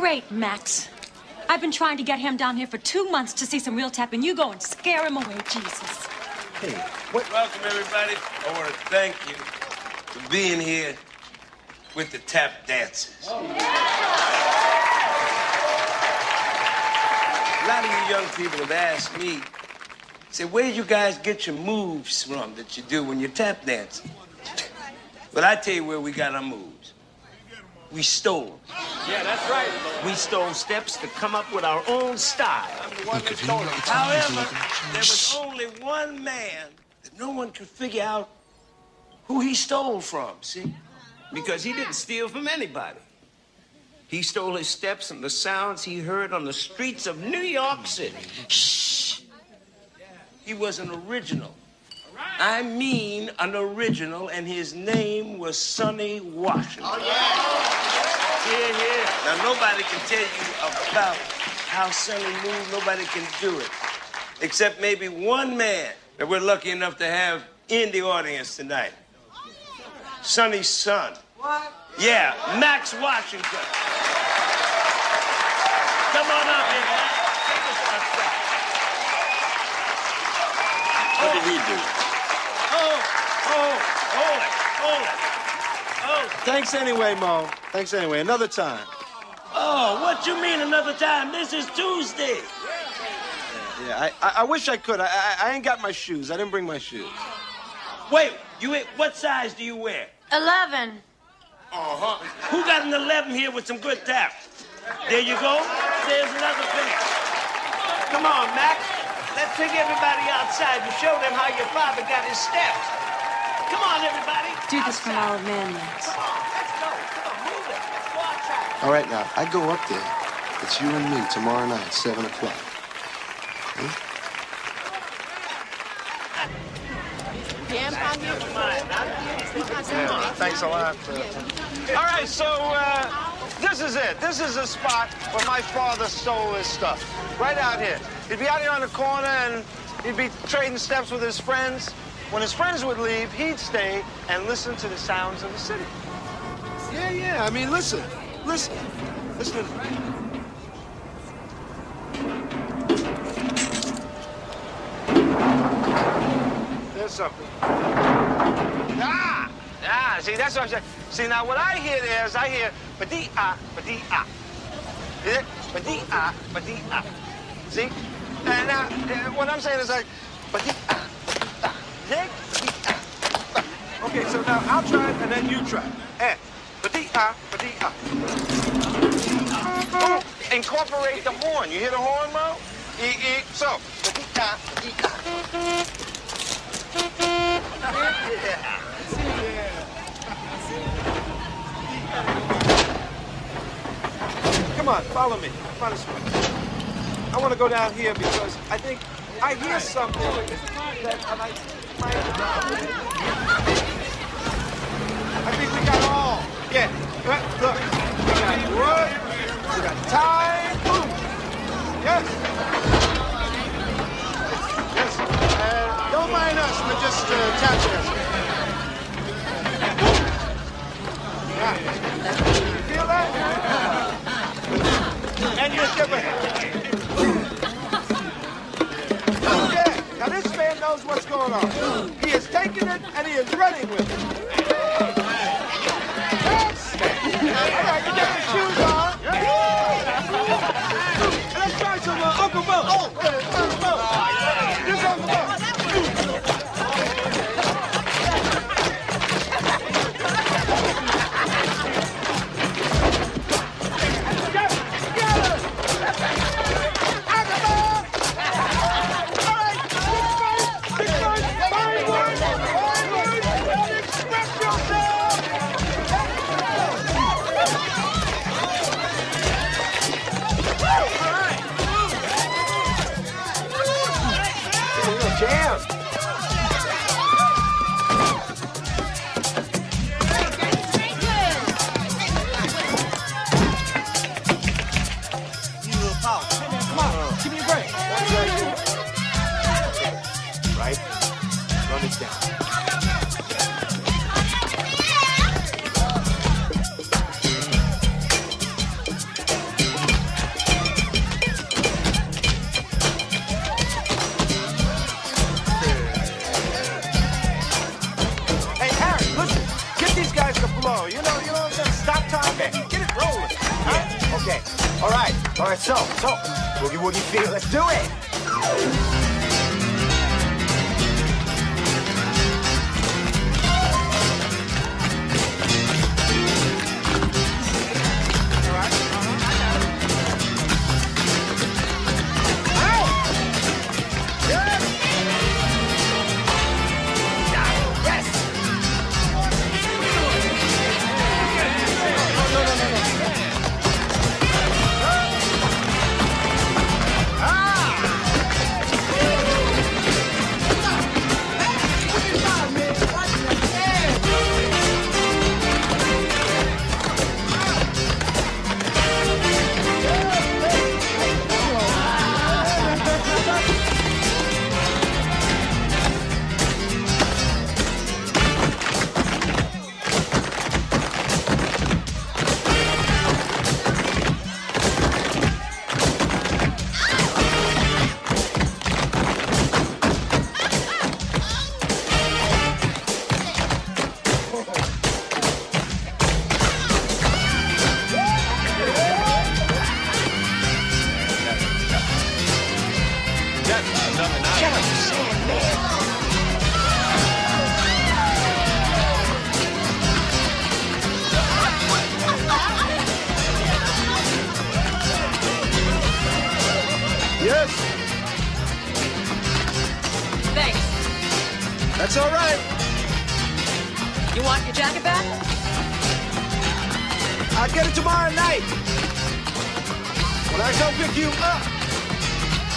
Great, Max. I've been trying to get him down here for 2 months to see some real tap, and you go and scare him away, Jesus. Hey, what? Welcome, everybody. I want to thank you for being here with the tap dancers. Oh. Yeah. A lot of you young people have asked me, say, where do you guys get your moves from that you do when you're tap dancing? But I tell you where we got our moves. We stole them. Yeah, that's right. We stole steps to come up with our own style. However, there was only one man that no one could figure out who he stole from, see? Because he didn't steal from anybody. He stole his steps and the sounds he heard on the streets of New York City. Shh! He was an original. I mean an original, and his name was Sonny Washington. Oh, yeah. Yeah, yeah. Now, nobody can tell you about how Sonny moved. Nobody can do it. Except maybe one man that we're lucky enough to have in the audience tonight. Sonny's son. What? Yeah, Max Washington. Come on up here, man. Take us outside. What did he do? Oh. Thanks anyway, Mo. Thanks anyway. Another time. Oh, what you mean another time? This is Tuesday. Yeah, I wish I could. I ain't got my shoes. I didn't bring my shoes. Wait, you ain't, what size do you wear? 11. Uh-huh. Who got an 11 here with some good tap? There you go. There's another thing. Come on, Max. Let's take everybody outside and show them how your father got his steps. Come on, everybody. Do this for our man, Max. Come on, let's go. Come on, move it. Let's go outside. All right, now, I go up there. It's you and me tomorrow night, 7 o'clock. Hmm? Yeah, thanks a lot. All right, so this is it. This is the spot where my father stole his stuff. Right out here. He'd be out here on the corner, and he'd be trading steps with his friends. When his friends would leave, he'd stay and listen to the sounds of the city. Yeah, yeah, I mean, listen. There's something. Ah, see, that's what I'm saying. See, now what I hear there is I hear ba-dee-ah. Yeah, ba-dee-ah. See? And now, what I'm saying is like, ba-dee-ah. Okay, so now I'll try it and then you try it. And ba-dee-ah. Incorporate the horn. You hear the horn, Mo? E-e. So, ba-dee-ah. Yeah. Come on, follow me. Follow me. I want to go down here because I think I hear something that I might. I think we got all. Yeah. Look. We got wood. We got time. Boom. Yes. Yes. Don't mind us, but just touch us. You feel that? And you're different. Yeah. Now this man knows what's going on. He is taking it and he is running with it. Uncle Mo! Oh, Uncle Mo! This Uncle Mo! Get him! Uncle Mo! All right, big fight! Fireworks! Okay. All right. So, boogie woogie feet. Let's do it. All right. I got it. All right. Good. That's all right. You want your jacket back? I'll get it tomorrow night. When I come pick you up.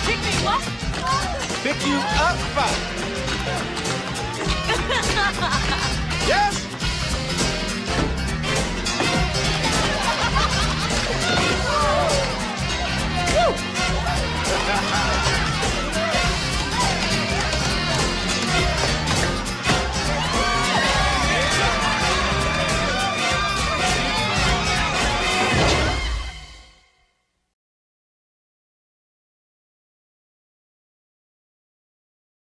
Pick me what? Pick you up. Yes?